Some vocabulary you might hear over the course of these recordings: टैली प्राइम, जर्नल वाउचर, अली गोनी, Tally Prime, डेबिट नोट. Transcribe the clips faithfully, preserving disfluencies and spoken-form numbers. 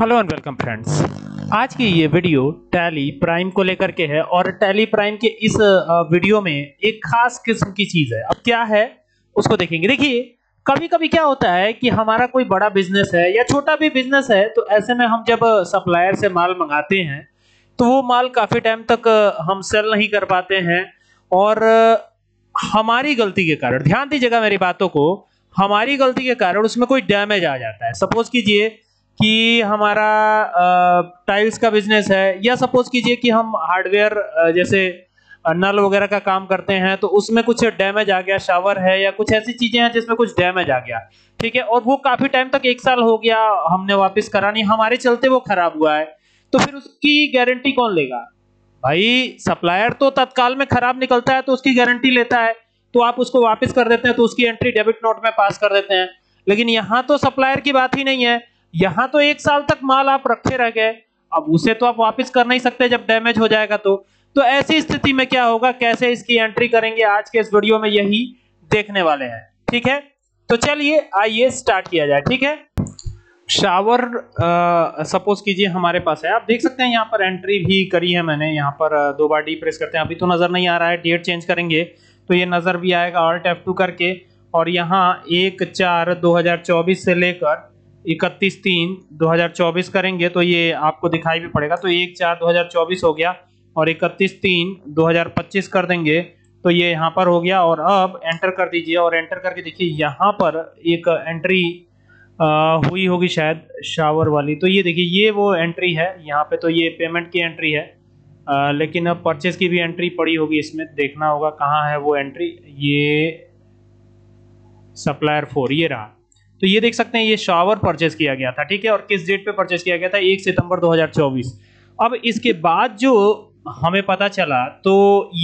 Hello and welcome friends, आज की ये वीडियो टैली प्राइम को लेकर के है और टैली प्राइम के इस वीडियो में एक खास किस्म की चीज है। अब क्या है उसको देखेंगे। देखिए, कभी कभी क्या होता है कि हमारा कोई बड़ा बिजनेस है या छोटा भी बिजनेस है, तो ऐसे में हम जब सप्लायर से माल मंगाते हैं तो वो माल काफी टाइम तक हम सेल नहीं कर पाते हैं और हमारी गलती के कारण, ध्यान दीजिएगा मेरी बातों को, हमारी गलती के कारण उसमें कोई डैमेज आ जाता है। सपोज कीजिए कि हमारा टाइल्स का बिजनेस है या सपोज कीजिए कि हम हार्डवेयर जैसे नल वगैरह का काम करते हैं, तो उसमें कुछ डैमेज आ गया, शावर है या कुछ ऐसी चीजें हैं जिसमें कुछ डैमेज आ गया, ठीक है, और वो काफी टाइम तक, एक साल हो गया, हमने वापस करा नहीं, हमारे चलते वो खराब हुआ है, तो फिर उसकी गारंटी कौन लेगा भाई? सप्लायर तो तत्काल में खराब निकलता है तो उसकी गारंटी लेता है, तो आप उसको वापस कर देते हैं, तो उसकी एंट्री डेबिट नोट में पास कर देते हैं। लेकिन यहाँ तो सप्लायर की बात ही नहीं है, यहाँ तो एक साल तक माल आप रखे रह गए, अब उसे तो आप वापस कर नहीं सकते जब डैमेज हो जाएगा। तो तो ऐसी स्थिति में क्या होगा, कैसे इसकी एंट्री करेंगे, आज के इस वीडियो में यही देखने वाले हैं, ठीक है। तो चलिए आइए स्टार्ट किया जाए, ठीक है। शावर सपोज कीजिए हमारे पास है, आप देख सकते हैं यहाँ पर एंट्री भी करी है मैंने, यहाँ पर दो बार डी प्रेस करते हैं, अभी तो नजर नहीं आ रहा है, डेट चेंज करेंगे तो ये नजर भी आएगा, ऑल्ट एफ टू करके, और यहाँ एक चार दो हजार चौबीस से लेकर इकतीस तीन दो हजार चौबीस करेंगे तो ये आपको दिखाई भी पड़ेगा, तो एक चार दो हजार चौबीस हो गया और इकतीस तीन दो हजार पच्चीस कर देंगे तो ये यहाँ पर हो गया। और अब एंटर कर दीजिए और एंटर करके देखिए यहाँ पर एक एंट्री आ, हुई होगी शायद शावर वाली, तो ये देखिए ये वो एंट्री है यहाँ पे, तो ये पेमेंट की एंट्री है आ, लेकिन अब परचेज की भी एंट्री पड़ी होगी इसमें, देखना होगा कहाँ है वो एंट्री। ये सप्लायर फोर ये रहा, तो ये देख सकते हैं ये शावर परचेज किया गया था, ठीक है, और किस डेट पे परचेज किया गया था, एक सितंबर दो हजार चौबीस। अब इसके बाद जो हमें पता चला तो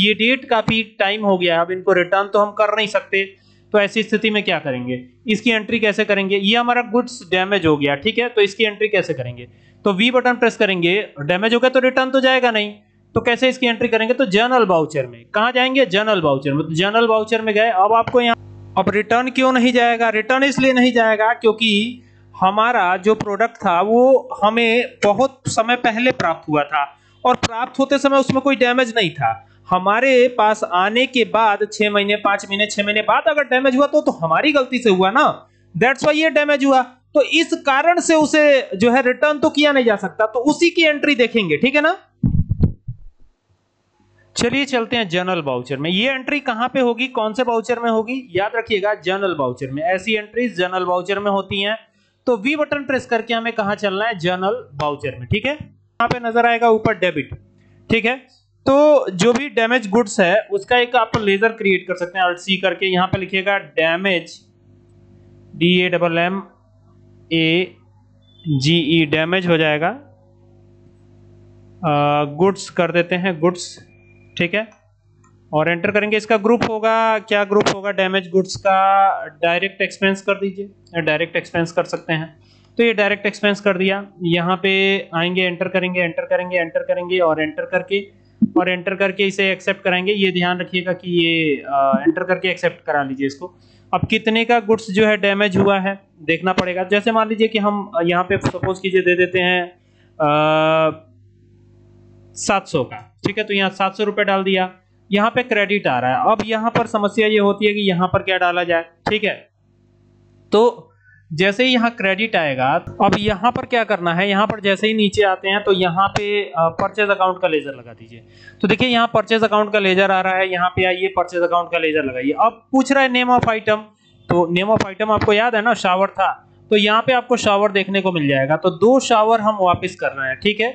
ये डेट काफी टाइम हो गया है, अब इनको रिटर्न तो हम कर नहीं सकते, तो ऐसी स्थिति में क्या करेंगे, इसकी एंट्री कैसे करेंगे? ये हमारा गुड्स डैमेज हो गया, ठीक है, तो इसकी एंट्री कैसे करेंगे? तो वी बटन प्रेस करेंगे, डैमेज हो गया तो रिटर्न तो जाएगा नहीं, तो कैसे इसकी एंट्री करेंगे? तो जर्नल बाउचर में, कहाँ जाएंगे? जर्नल बाउचर में, तो जर्नल बाउचर में गए। अब आपको यहाँ, अब रिटर्न क्यों नहीं जाएगा? रिटर्न इसलिए नहीं जाएगा क्योंकि हमारा जो प्रोडक्ट था वो हमें बहुत समय पहले प्राप्त हुआ था और प्राप्त होते समय उसमें कोई डैमेज नहीं था। हमारे पास आने के बाद छह महीने पांच महीने छह महीने बाद अगर डैमेज हुआ तो तो हमारी गलती से हुआ ना, दैट्स वाई ये डैमेज हुआ, तो इस कारण से उसे जो है रिटर्न तो किया नहीं जा सकता, तो उसी की एंट्री देखेंगे, ठीक है ना। चलिए चलते हैं जर्नल बाउचर में, ये एंट्री कहां पे होगी, कौन से बाउचर में होगी, याद रखिएगा जर्नल बाउचर में। ऐसी एंट्री जर्नल बाउचर में होती हैं, तो वी बटन प्रेस करके हमें कहां चलना है? जर्नल बाउचर में, ठीक है। यहां पे नजर आएगा ऊपर डेबिट, ठीक है, तो जो भी डैमेज गुड्स है उसका एक आप लेजर क्रिएट कर सकते हैं, अल्ट सी करके, यहाँ पे लिखिएगा damage, D A double M A G E, damage हो जाएगा, गुड्स कर देते हैं गुड्स, ठीक है, और एंटर करेंगे। इसका ग्रुप होगा, क्या ग्रुप होगा डैमेज गुड्स का? डायरेक्ट एक्सपेंस कर दीजिए, डायरेक्ट एक्सपेंस कर सकते हैं, तो ये डायरेक्ट एक्सपेंस कर दिया। यहाँ पे आएंगे, एंटर करेंगे एंटर करेंगे एंटर करेंगे और एंटर करके और एंटर करके इसे एक्सेप्ट कराएंगे। ये ध्यान रखिएगा कि ये आ, एंटर करके एक्सेप्ट करा लीजिए इसको। अब कितने का गुड्स जो है डैमेज हुआ है देखना पड़ेगा। जैसे मान लीजिए कि हम यहाँ पे सपोज कीजिए दे देते हैं सात सौ का, ठीक है, तो यहाँ सात सौ रुपये डाल दिया, यहाँ पे क्रेडिट आ रहा है। अब यहाँ पर समस्या ये होती है कि यहाँ पर क्या डाला जाए, ठीक है, तो जैसे ही यहाँ क्रेडिट आएगा, अब यहाँ पर क्या करना है, यहाँ पर जैसे ही नीचे आते हैं तो यहाँ पे परचेज अकाउंट का लेजर लगा दीजिए, तो देखिए यहाँ परचेज अकाउंट का लेजर आ रहा है, यहाँ पे आइए परचेज अकाउंट का लेजर लगाइए। अब पूछ रहा है नेम ऑफ आइटम, तो नेम ऑफ आइटम आपको याद है ना, शावर था, तो यहाँ पे आपको शावर देखने को मिल जाएगा, तो दो शावर हम वापस कर रहे हैं, ठीक है,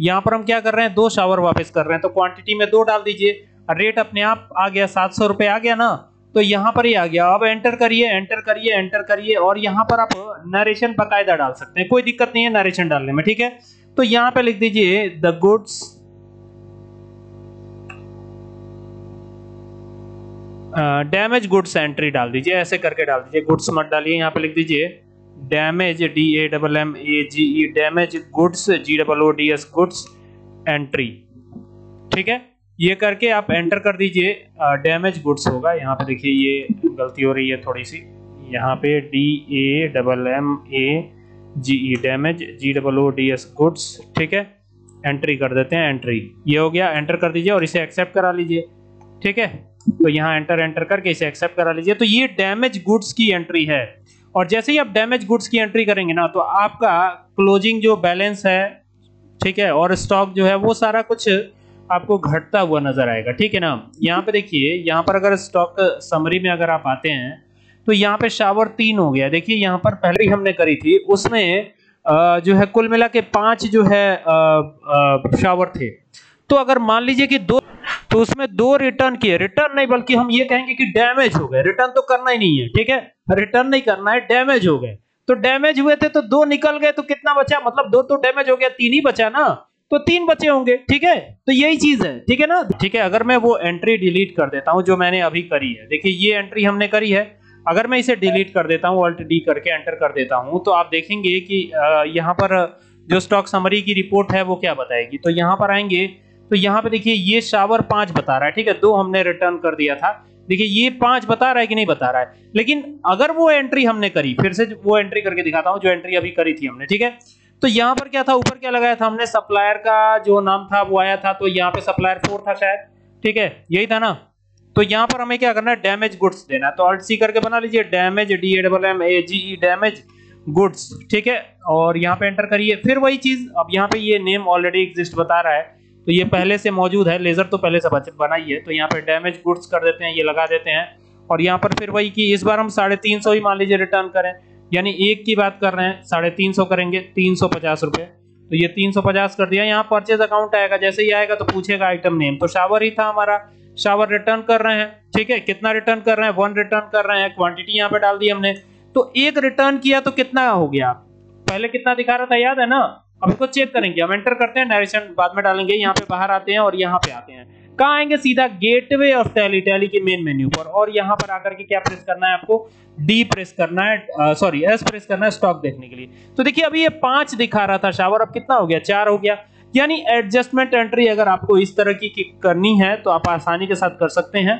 यहाँ पर हम क्या कर रहे हैं, दो शावर वापस कर रहे हैं, तो क्वांटिटी में दो डाल दीजिए, रेट अपने आप आ गया, सात सौ रुपये आ गया ना, तो यहाँ पर ही आ गया। अब एंटर करिए एंटर करिए एंटर करिए और यहाँ पर आप नरेशन बाकायदा डाल सकते हैं, कोई दिक्कत नहीं है नरेशन डालने में, ठीक है, तो यहाँ पे लिख दीजिए the goods damage goods entry डाल दीजिए, ऐसे करके डाल दीजिए, गुड्स मत डालिए, यहाँ पे लिख दीजिए damage, D A double M A G E, damage goods, G double O D S, goods entry, ठीक है, ये करके आप एंटर कर दीजिए, डैमेज गुड्स होगा। यहाँ पे देखिए ये गलती हो रही है थोड़ी सी, यहाँ पे D A double M A G E damage, G double O D S goods. ठीक है, एंट्री कर देते हैं, एंट्री ये हो गया, एंटर कर दीजिए और इसे एक्सेप्ट करा लीजिए। ठीक है, तो यहाँ एंटर एंटर करके इसे एक्सेप्ट करा लीजिए। तो ये डैमेज गुड्स की एंट्री है, और जैसे ही आप डैमेज गुड्स की एंट्री करेंगे ना तो आपका क्लोजिंग जो बैलेंस है, ठीक है, और स्टॉक जो है वो सारा कुछ आपको घटता हुआ नजर आएगा। ठीक है ना, यहाँ पे देखिए, यहाँ पर अगर स्टॉक समरी में अगर आप आते हैं तो यहाँ पे शावर तीन हो गया। देखिए यहाँ पर पहले ही हमने करी थी, उसमें जो है कुल मिला के पांच जो है शावर थे। तो अगर मान लीजिए कि दो, तो उसमें दो रिटर्न किए, रिटर्न नहीं बल्कि हम ये कहेंगे कि डैमेज हो गए। रिटर्न तो करना ही नहीं है, ठीक है, रिटर्न नहीं करना है, डैमेज हो गए। तो डैमेज हुए थे तो दो निकल गए, तो कितना बचा, मतलब दो तो डैमेज हो गया, तीन ही बचा ना, तो तीन बचे होंगे। ठीक है, तो यही चीज है, ठीक है ना। ठीक है, अगर मैं वो एंट्री डिलीट कर देता हूं जो मैंने अभी करी है, देखिए ये एंट्री हमने करी है, अगर मैं इसे डिलीट कर देता हूं, ऑल्ट डी करके एंटर कर देता हूं, तो आप देखेंगे कि यहाँ पर जो स्टॉक समरी की रिपोर्ट है वो क्या बताएगी। तो यहाँ पर आएंगे तो यहाँ पे देखिए ये शावर पांच बता रहा है। ठीक है, दो हमने रिटर्न कर दिया था, देखिए ये पांच बता रहा है कि नहीं बता रहा है। लेकिन अगर वो एंट्री हमने करी, फिर से वो एंट्री करके दिखाता हूँ जो एंट्री अभी करी थी हमने। ठीक है, तो यहाँ पर क्या था, ऊपर क्या लगाया था हमने, सप्लायर का जो नाम था वो आया था, तो यहाँ पे सप्लायर फोर था शायद। ठीक है, यही था ना। तो यहाँ पर हमें क्या करना है, डैमेज गुड्स देना, तो ऑल्ट सी करके बना लीजिए, damage D A double M A G E damage goods. ठीक है, और यहाँ पे एंटर करिए, फिर वही चीज। अब यहाँ पे ये नेम ऑलरेडी एग्जिस्ट बता रहा है, तो ये पहले से मौजूद है, लेजर तो पहले से बनाई है। तो यहाँ पे डैमेज गुड्स कर देते हैं, ये लगा देते हैं, और यहाँ पर फिर वही कि इस बार हम साढ़े तीन सौ ही मान लीजिए रिटर्न करें, यानी एक की बात कर रहे हैं, साढ़े तीन सौ करेंगे, तीन सौ पचास रुपये, तो ये तीन सौ पचास कर दिया। यहाँ परचेज अकाउंट आएगा, जैसे ही आएगा तो पूछेगा आइटम नेम, तो शावर ही था हमारा, शावर रिटर्न कर रहे हैं। ठीक है, कितना रिटर्न कर रहे हैं, वन रिटर्न कर रहे हैं, क्वांटिटी यहाँ पे डाल दी हमने, तो एक रिटर्न किया तो कितना हो गया, पहले कितना दिखा रहा था याद है ना। अब इसको चेक करेंगे, हम एंटर करते हैं, डायरेक्शन बाद में डालेंगे, यहाँ पे बाहर आते हैं और यहाँ पे आते हैं, कहाँ आएंगे, सीधा गेटवे ऑफ टैली, टैली के मेन मेन्यू पर, और यहाँ पर आकर के क्या प्रेस करना है आपको, डी प्रेस करना है, सॉरी एस प्रेस करना है स्टॉक देखने के लिए। तो देखिए अभी ये पांच दिखा रहा था शावर, अब कितना हो गया, चार हो गया। यानी एडजस्टमेंट एंट्री अगर आपको इस तरह की करनी है तो आप आसानी के साथ कर सकते हैं।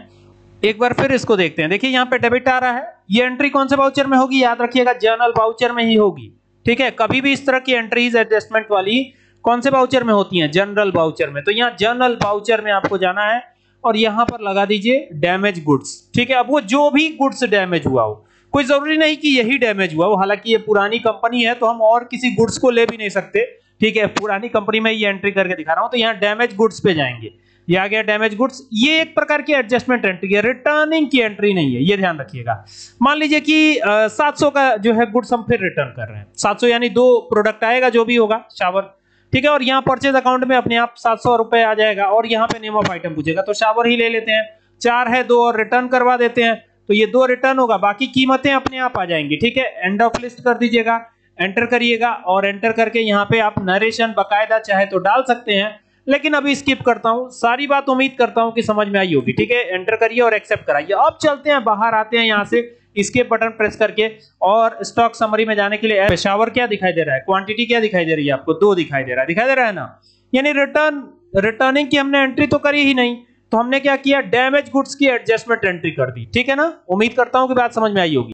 एक बार फिर इसको देखते हैं, देखिए यहाँ पे डेबिट आ रहा है, ये एंट्री कौन से वाउचर में होगी, याद रखिएगा जर्नल वाउचर में ही होगी। ठीक है, कभी भी इस तरह की एंट्रीज एडजस्टमेंट वाली कौन से वाउचर में होती हैं, जनरल वाउचर में। तो यहाँ जनरल वाउचर में आपको जाना है और यहाँ पर लगा दीजिए डैमेज गुड्स। ठीक है, अब वो जो भी गुड्स डैमेज हुआ हो, कोई जरूरी नहीं कि यही डैमेज हुआ हो, हालांकि ये पुरानी कंपनी है तो हम और किसी गुड्स को ले भी नहीं सकते। ठीक है, पुरानी कंपनी में ये एंट्री करके दिखा रहा हूं, तो यहाँ डैमेज गुड्स पे जाएंगे, ये आ गया डैमेज गुड्स। ये एक प्रकार की एडजस्टमेंट एंट्री है, रिटर्निंग की एंट्री नहीं है, ये ध्यान रखिएगा। मान लीजिए कि सात सौ का जो है गुड्स हम फिर रिटर्न कर रहे हैं, सात सौ यानी दो प्रोडक्ट आएगा जो भी होगा शावर। ठीक है, और यहाँ परचेज अकाउंट में अपने आप सात सौ रुपए आ जाएगा, और यहाँ पे नेम ऑफ आइटम पूछेगा, तो शावर ही ले लेते हैं, चार है, दो और रिटर्न करवा देते हैं, तो ये दो रिटर्न होगा, बाकी कीमतें अपने आप आ जाएंगी। ठीक है, एंड ऑफ लिस्ट कर दीजिएगा, एंटर करिएगा, और एंटर करके यहाँ पे आप नरेशन बाकायदा चाहे तो डाल सकते हैं, लेकिन अभी स्किप करता हूँ। सारी बात उम्मीद करता हूँ कि समझ में आई होगी। ठीक है, एंटर करिए और एक्सेप्ट कराइए। अब चलते हैं, बाहर आते हैं यहाँ से, एस्केप बटन प्रेस करके, और स्टॉक समरी में जाने के लिए पेशावर क्या दिखाई दे रहा है, क्वांटिटी क्या दिखाई दे रही है आपको, दो दिखाई दे रहा है, दिखाई दे रहा है ना। यानी रिटर्न रिटर्निंग की हमने एंट्री तो करी ही नहीं, तो हमने क्या किया, डैमेज गुड्स की एडजस्टमेंट एंट्री कर दी। ठीक है ना, उम्मीद करता हूं कि बात समझ में आई होगी।